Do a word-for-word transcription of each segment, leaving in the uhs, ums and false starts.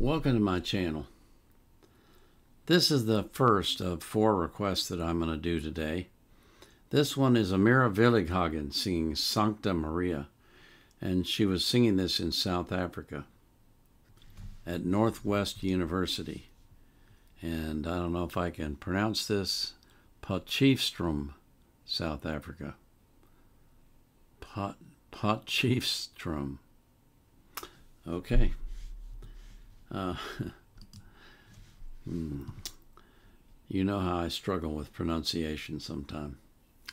Welcome to my channel. This is the first of four requests that I'm going to do today. This one is Amira Willighagen singing Sancta Maria, and she was singing this in South Africa at Northwest University. And I don't know if I can pronounce this, Potchefstroom, South Africa. Pot, Potchefstroom. Okay. Uh, hmm. You know how I struggle with pronunciation sometimes.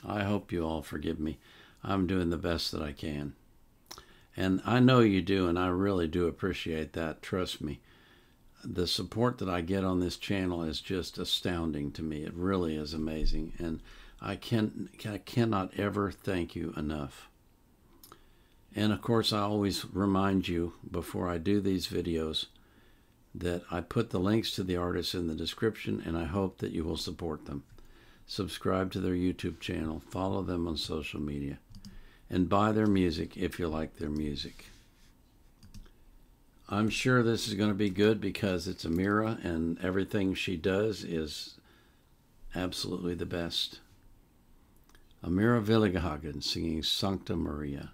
I hope you all forgive me. I'm doing the best that I can. And I know you do, and I really do appreciate that. Trust me. The support that I get on this channel is just astounding to me. It really is amazing. And I, can, I cannot ever thank you enough. And of course, I always remind you before I do these videos that I put the links to the artists in the description, and I hope that you will support them. Subscribe to their YouTube channel, follow them on social media, and buy their music if you like their music. I'm sure this is going to be good because it's Amira, and everything she does is absolutely the best. Amira Willighagen singing Sancta Maria.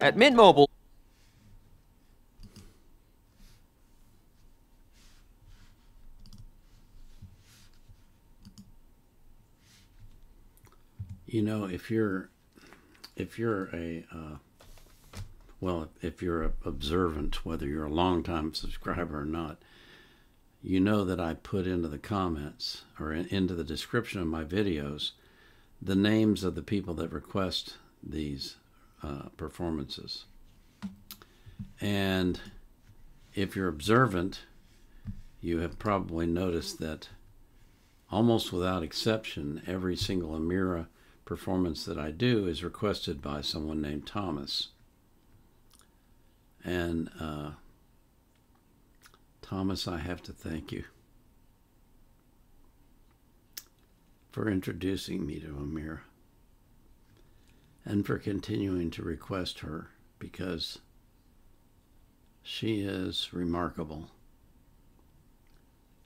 At Mint Mobile. You know, if you're if you're a uh, well, if you're observant, whether you're a long-time subscriber or not, you know that I put into the comments or in, into the description of my videos the names of the people that request these uh, performances. And if you're observant, you have probably noticed that almost without exception, every single Amira performance that I do is requested by someone named Thomas. And uh, Thomas, I have to thank you for introducing me to Amira and for continuing to request her, because she is remarkable.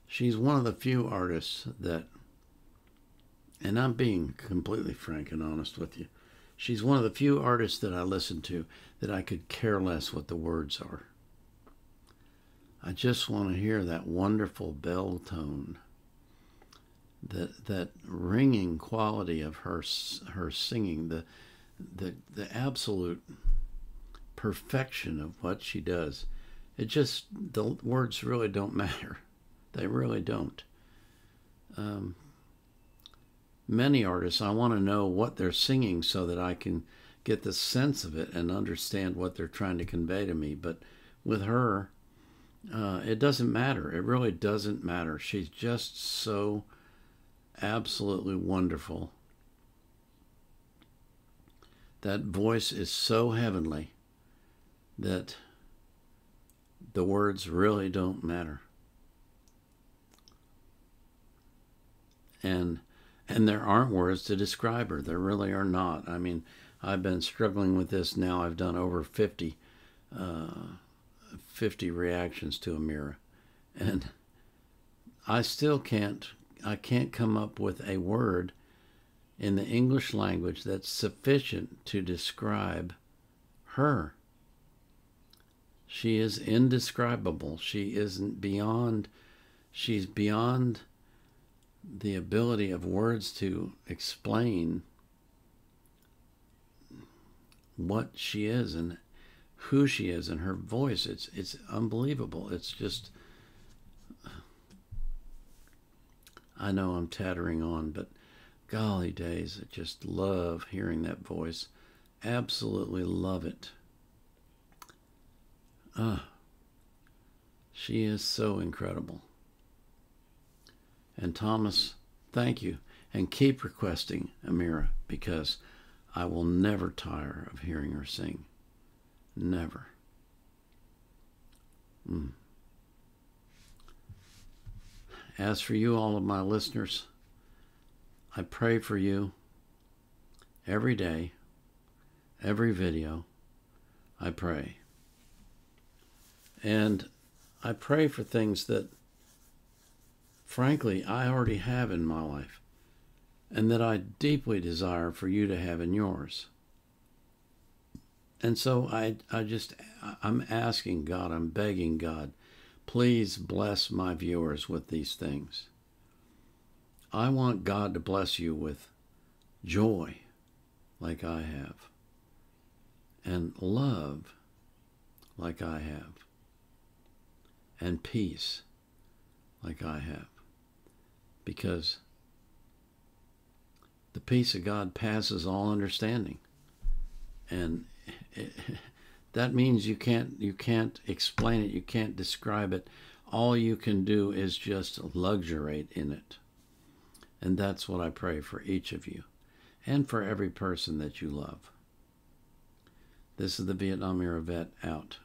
She's one of the few artists that, and I'm being completely frank and honest with you, she's one of the few artists that I listen to that I could care less what the words are. I just want to hear that wonderful bell tone, that that ringing quality of her her singing, the the the absolute perfection of what she does. It just, the words really don't matter. They really don't. Um, many artists, I want to know what they're singing so that I can get the sense of it and understand what they're trying to convey to me. But with her, uh, it doesn't matter. It really doesn't matter. She's just so absolutely wonderful. That voice is so heavenly that the words really don't matter. And and there aren't words to describe her. There really are not. I mean, I've been struggling with this now. I've done over fifty, uh, fifty reactions to Amira, and I still can't. I can't come up with a word in the English language that's sufficient to describe her. She is indescribable. She isn't beyond. She's beyond the ability of words to explain what she is and who she is and her voice. It's it's unbelievable. It's just, I know I'm tattering on, but golly days, I just love hearing that voice. Absolutely love it. Uh, she is so incredible. And Thomas, thank you. And keep requesting Amira, because I will never tire of hearing her sing. Never. Mm. As for you, all of my listeners, I pray for you every day, every video, I pray. And I pray for things that frankly, I already have in my life, and that I deeply desire for you to have in yours. And so I, I just, I'm asking God, I'm begging God, please bless my viewers with these things. I want God to bless you with joy, like I have, and love, like I have, and peace, like I have. Because the peace of God passes all understanding, and it, that means you can't you can't explain it, you can't describe it. All you can do is just luxuriate in it, and that's what I pray for each of you, and for every person that you love. This is the Vietnam Era Vet out.